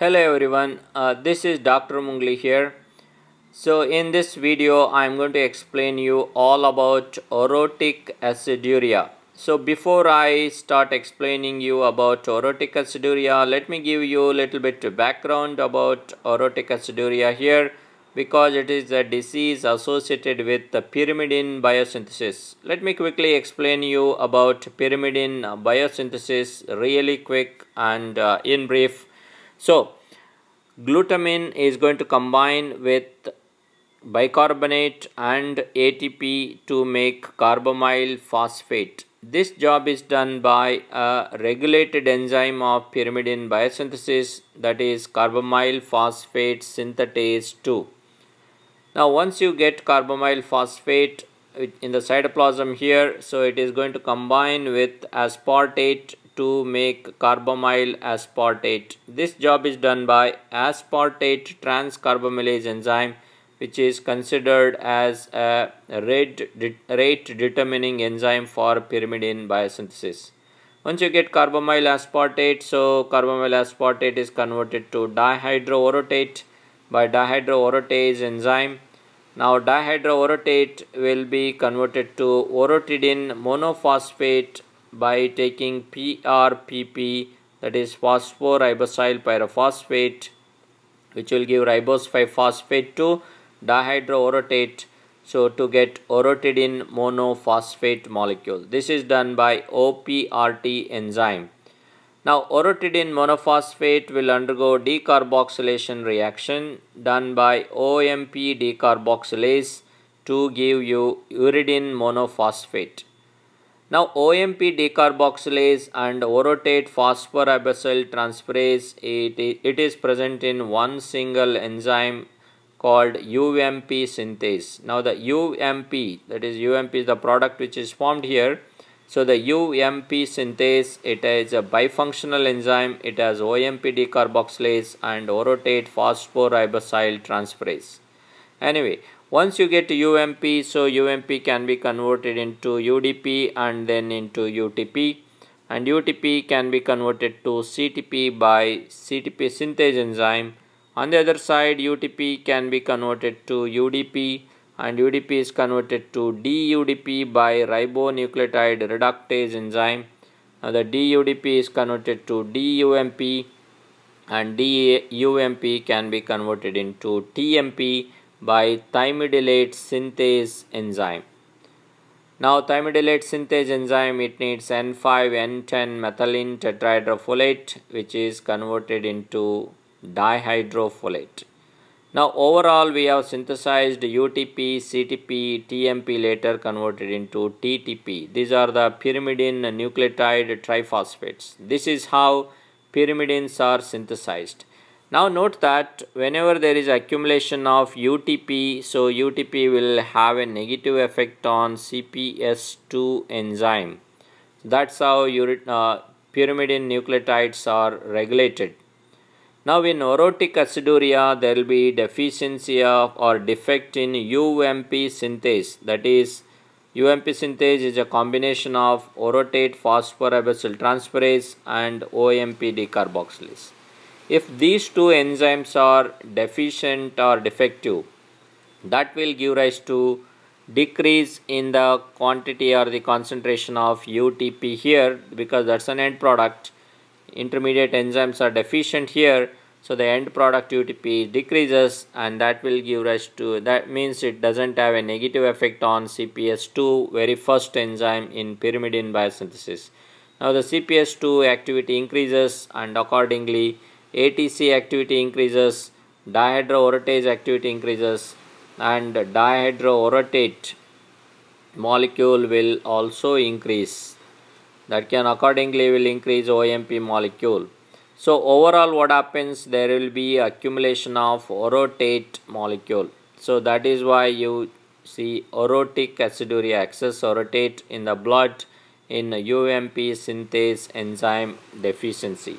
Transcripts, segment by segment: Hello everyone, this is Dr. Mungli here. So in this video I am going to explain you all about orotic aciduria. So before I start explaining you about orotic aciduria, let me give you a little bit of background about orotic aciduria here, because it is a disease associated with the pyrimidine biosynthesis. Let me quickly explain you about pyrimidine biosynthesis really quick and in brief. So glutamine is going to combine with bicarbonate and ATP to make carbamyl phosphate. This job is done by a regulated enzyme of pyrimidine biosynthesis, that is carbamyl phosphate synthetase 2. Now once you get carbamyl phosphate in the cytoplasm here, so it is going to combine with aspartate to make carbamyl aspartate. This job is done by aspartate transcarbamylase enzyme, which is considered as a rate determining enzyme for pyrimidine biosynthesis. Once you get carbamyl aspartate, so carbamyl aspartate is converted to dihydroorotate by dihydroorotase enzyme. Now dihydroorotate will be converted to orotidine monophosphate by taking PRPP, that is phosphoribosyl pyrophosphate, which will give ribose 5-phosphate to dihydroorotate, so to get orotidine monophosphate molecule. This is done by OPRT enzyme. Now orotidine monophosphate will undergo decarboxylation reaction done by OMP decarboxylase to give you uridine monophosphate. Now OMP decarboxylase and orotate phosphoribosyltransferase, it is present in one single enzyme called UMP synthase. Now the UMP, that is UMP is the product which is formed here. So the UMP synthase, it is a bifunctional enzyme. It has OMP decarboxylase and orotate phosphoribosyltransferase. Anyway, once you get to UMP, so UMP can be converted into UDP and then into UTP, and UTP can be converted to CTP by CTP synthase enzyme. On the other side, UTP can be converted to UDP, and UDP is converted to dUDP by ribonucleotide reductase enzyme. Now the dUDP is converted to dUMP, and dUMP can be converted into TMP by thymidylate synthase enzyme. Now thymidylate synthase enzyme, it needs N5-N10 methylene tetrahydrofolate, which is converted into dihydrofolate. Now overall we have synthesized UTP, CTP, TMP, later converted into TTP. These are the pyrimidine nucleotide triphosphates. This is how pyrimidines are synthesized. Now note that whenever there is accumulation of UTP, so UTP will have a negative effect on CPS2 enzyme. That's how pyrimidine nucleotides are regulated. Now in orotic aciduria, there will be deficiency of or defect in UMP synthase. That is, UMP synthase is a combination of orotate phosphoribosyltransferase and OMP decarboxylase. If these two enzymes are deficient or defective, that will give rise to decrease in the quantity or the concentration of UTP here, because that's an end product. Intermediate enzymes are deficient here, so the end product UTP decreases, and that will give rise to, that means it doesn't have a negative effect on CPS2, very first enzyme in pyrimidine biosynthesis. Now the CPS2 activity increases, and accordingly ATC activity increases, dihydroorotate activity increases, and dihydroorotate molecule will also increase. That can accordingly will increase OMP molecule. So overall what happens, there will be accumulation of orotate molecule. So that is why you see orotic aciduria, excess orotate in the blood in UMP synthase enzyme deficiency.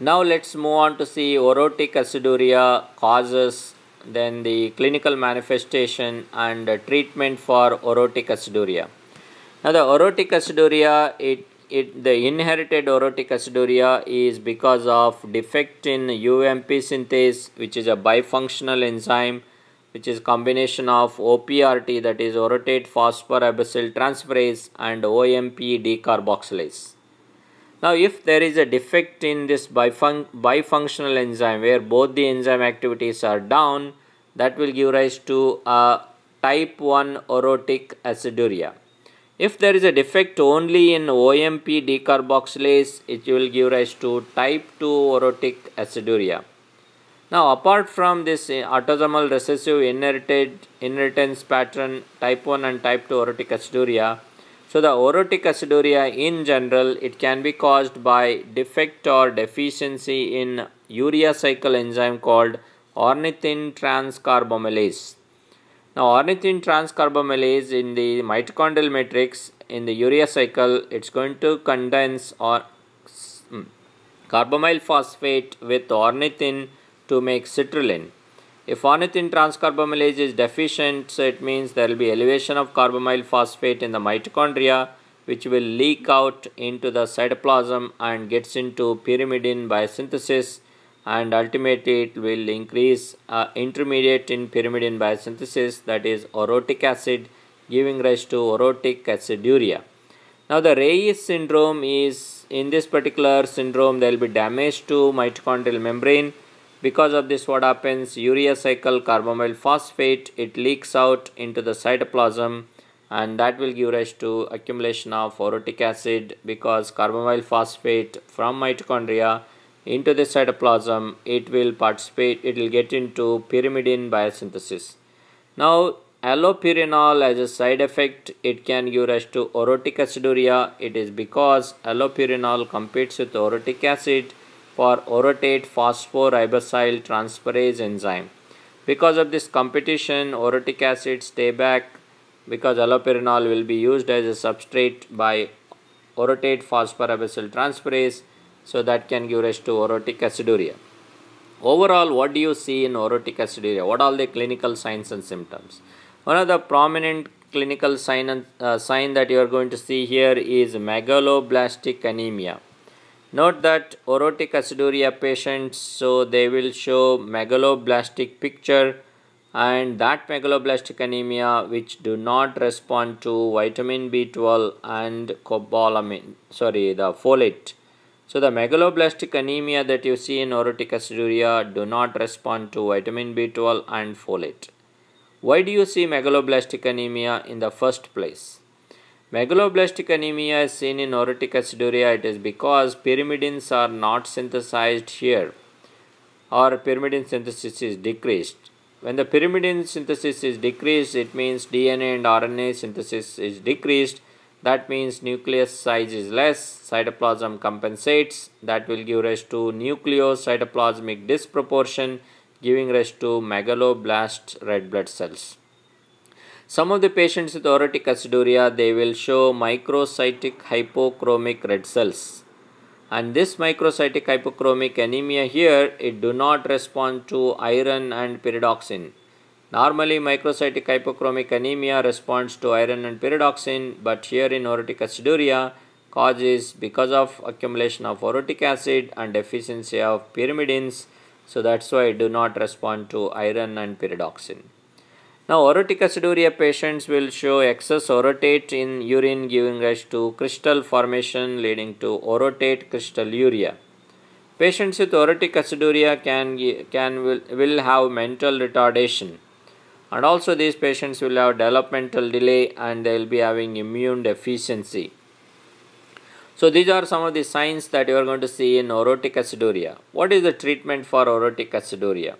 Now let's move on to see orotic aciduria causes, then the clinical manifestation and treatment for orotic aciduria. Now the orotic aciduria, it the inherited orotic aciduria is because of defect in UMP synthase, which is a bifunctional enzyme, which is combination of OPRT, that is orotate phosphoribosyltransferase, and OMP decarboxylase. Now, if there is a defect in this bifunctional enzyme where both the enzyme activities are down, that will give rise to a type 1 orotic aciduria. If there is a defect only in OMP decarboxylase, it will give rise to type 2 orotic aciduria. Now, apart from this autosomal recessive inheritance pattern, type 1 and type 2 orotic aciduria, so the orotic aciduria in general, it can be caused by defect or deficiency in urea cycle enzyme called ornithine transcarbamylase. Now, ornithine transcarbamylase in the mitochondrial matrix in the urea cycle, it's going to condense or carbamyl phosphate with ornithine to make citrulline. If ornithine transcarbamylase is deficient, so it means there will be elevation of carbamyl phosphate in the mitochondria, which will leak out into the cytoplasm and gets into pyrimidine biosynthesis, and ultimately it will increase intermediate in pyrimidine biosynthesis, that is orotic acid, giving rise to orotic aciduria. Now, the Reyes syndrome is, in this particular syndrome, there will be damage to mitochondrial membrane. Because of this, what happens? Urea cycle carbamyl phosphate, it leaks out into the cytoplasm, and that will give rise to accumulation of orotic acid, because carbamyl phosphate from mitochondria into the cytoplasm, it will participate, it will get into pyrimidine biosynthesis. Now, allopurinol as a side effect, it can give rise to orotic aciduria. It is because allopurinol competes with orotic acid for orotate phosphoribosyltransferase enzyme. Because of this competition, orotic acid stay back, because allopurinol will be used as a substrate by orotate phosphoribosyltransferase, so that can give rise to orotic aciduria. Overall, what do you see in orotic aciduria? What are the clinical signs and symptoms? One of the prominent clinical sign that you are going to see here is megaloblastic anemia. Note that orotic aciduria patients, so they will show megaloblastic picture, and that megaloblastic anemia which do not respond to vitamin B12 and cobalamin, the folate. So the megaloblastic anemia that you see in orotic aciduria do not respond to vitamin B12 and folate. Why do you see megaloblastic anemia in the first place? Megaloblastic anemia is seen in orotic aciduria. It is because pyrimidines are not synthesized here, or pyrimidine synthesis is decreased. When the pyrimidine synthesis is decreased, it means DNA and RNA synthesis is decreased. That means nucleus size is less, cytoplasm compensates. That will give rise to nucleocytoplasmic disproportion, giving rise to megaloblast red blood cells. Some of the patients with orotic aciduria, they will show microcytic hypochromic red cells. And this microcytic hypochromic anemia here, it do not respond to iron and pyridoxin. Normally, microcytic hypochromic anemia responds to iron and pyridoxin, but here in orotic aciduria, causes because of accumulation of orotic acid and deficiency of pyrimidines. So that's why it do not respond to iron and pyridoxin. Now, orotic aciduria patients will show excess orotate in urine, giving rise to crystal formation, leading to orotate crystalluria. Patients with orotic aciduria will have mental retardation, and also these patients will have developmental delay, and they will be having immune deficiency. So these are some of the signs that you are going to see in orotic aciduria. What is the treatment for orotic aciduria?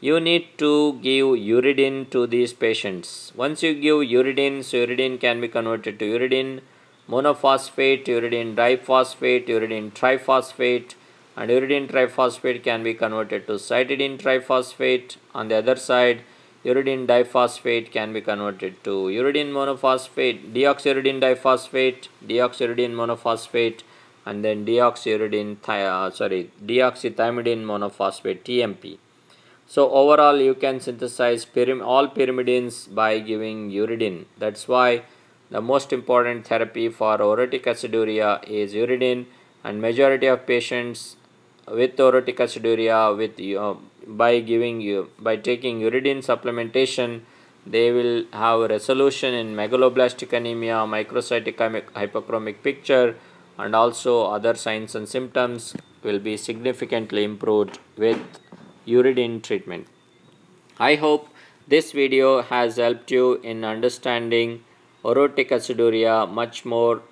You need to give uridine to these patients. Once you give uridine, so uridine can be converted to uridine monophosphate, uridine diphosphate, uridine triphosphate, and uridine triphosphate can be converted to cytidine triphosphate. On the other side, uridine diphosphate can be converted to uridine monophosphate, deoxyuridine diphosphate, deoxyuridine monophosphate, and then deoxythymidine monophosphate, TMP. So overall, you can synthesize all pyrimidines by giving uridine. That's why The most important therapy for orotic aciduria is uridine, and majority of patients with orotic aciduria by taking uridine supplementation, they will have a resolution in megaloblastic anemia, microcytic hypochromic picture, and also other signs and symptoms will be significantly improved with uridine treatment. I hope this video has helped you in understanding orotic aciduria much more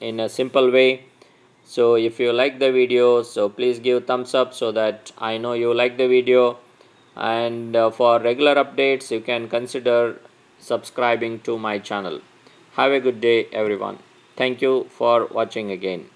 in a simple way. So if you like the video, so please give thumbs up so that I know you like the video. And for regular updates, you can consider subscribing to my channel. Have a good day, everyone. Thank you for watching again.